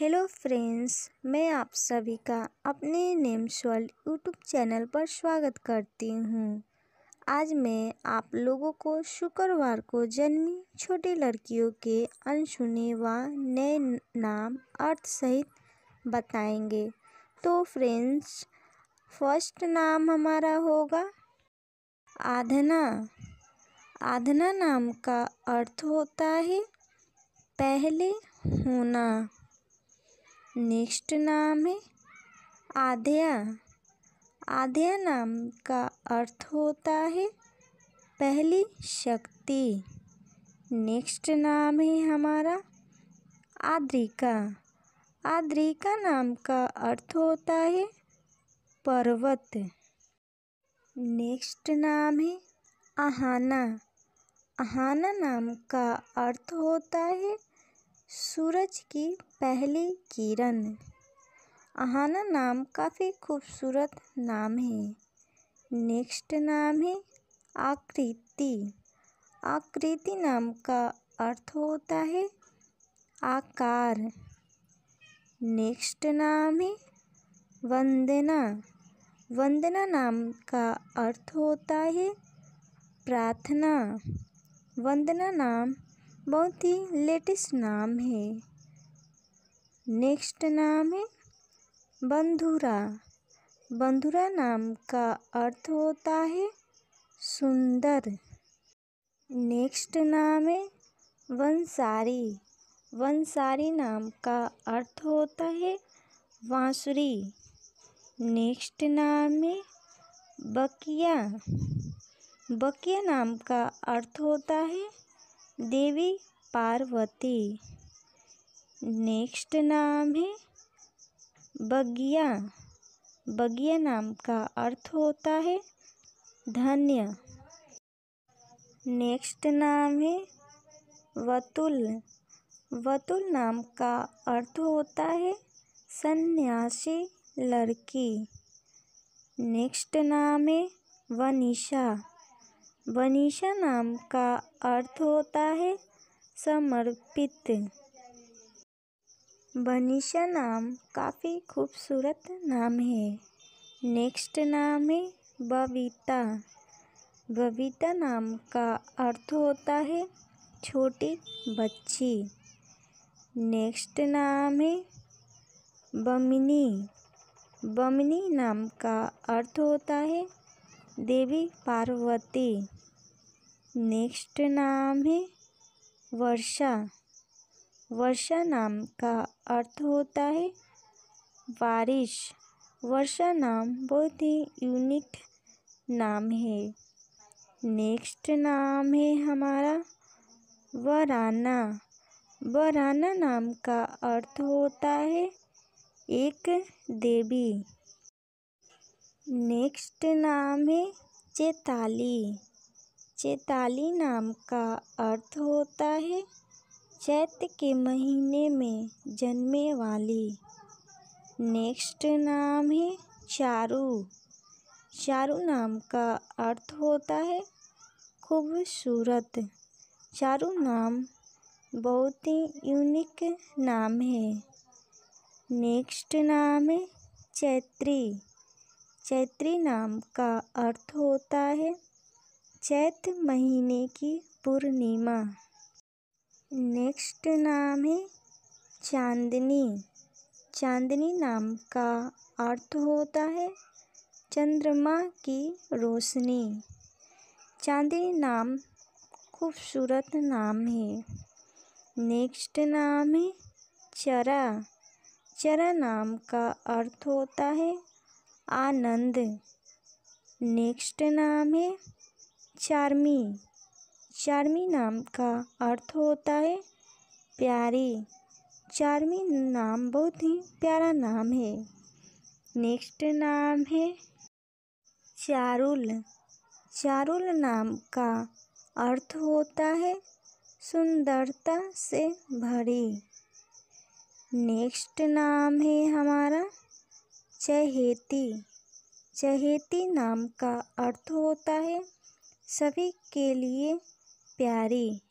Hello friends, मैं आप सभी का अपने नेम्स वर्ल्ड यूट्यूब चैनल पर स्वागत करती हूँ। आज मैं आप लोगों को शुक्रवार को जन्मी छोटी लड़कियों के अनसुने व नए नाम अर्थ सहित बताएंगे। तो फ्रेंड्स, फर्स्ट नाम हमारा होगा आधना। आधना नाम का अर्थ होता है पहले होना। नेक्स्ट नाम है आध्या। आध्या नाम का अर्थ होता है पहली शक्ति। नेक्स्ट नाम है हमारा आद्रिका। आद्रिका नाम का अर्थ होता है पर्वत। नेक्स्ट नाम है आहाना। आहाना नाम का अर्थ होता है सूरज की पहली किरण। आहाना नाम काफ़ी खूबसूरत नाम है। नेक्स्ट नाम है आकृति। आकृति नाम का अर्थ होता है आकार। नेक्स्ट नाम है वंदना। वंदना नाम का अर्थ होता है प्रार्थना। वंदना नाम बहुत ही लेटेस्ट नाम है। नेक्स्ट नाम है बंधुरा। बंधुरा नाम का अर्थ होता है सुंदर। नेक्स्ट नाम है वंसारी। वंसारी नाम का अर्थ होता है बांसुरी। नेक्स्ट नाम है बकिया। बकिया नाम का अर्थ होता है देवी पार्वती। नेक्स्ट नाम है बगिया। बगिया नाम का अर्थ होता है धन्य। नेक्स्ट नाम है वतुल। वतुल नाम का अर्थ होता है सन्यासी लड़की। नेक्स्ट नाम है वनीशा। वनीशा नाम का अर्थ होता है समर्पित। वनीशा नाम काफ़ी खूबसूरत नाम है। नेक्स्ट नाम है बाबीता। बाबीता नाम का अर्थ होता है छोटी बच्ची। नेक्स्ट नाम है बमिनी। बमिनी नाम का अर्थ होता है देवी पार्वती। नेक्स्ट नाम है वर्षा। वर्षा नाम का अर्थ होता है बारिश। वर्षा नाम बहुत ही यूनिक नाम है। नेक्स्ट नाम है हमारा वराना। वराना नाम का अर्थ होता है एक देवी। नेक्स्ट नाम है चैताली। चैताली नाम का अर्थ होता है चैत्र के महीने में जन्मे वाली। नेक्स्ट नाम है चारु। चारु नाम का अर्थ होता है खूबसूरत। चारु नाम बहुत ही यूनिक नाम है। नेक्स्ट नाम है चैत्री। चैत्री नाम का अर्थ होता है चैत्र महीने की पूर्णिमा। नेक्स्ट नाम है चांदनी। चांदनी नाम का अर्थ होता है चंद्रमा की रोशनी। चांदनी नाम खूबसूरत नाम है। नेक्स्ट नाम है चरा। चरा नाम का अर्थ होता है आनंद। नेक्स्ट नाम है चार्मी। चार्मी नाम का अर्थ होता है प्यारी। चार्मी नाम बहुत ही प्यारा नाम है। नेक्स्ट नाम है चारुल। चारुल नाम का अर्थ होता है सुंदरता से भरी। नेक्स्ट नाम है हमारा चहेती। चहेती नाम का अर्थ होता है सभी के लिए प्यारी।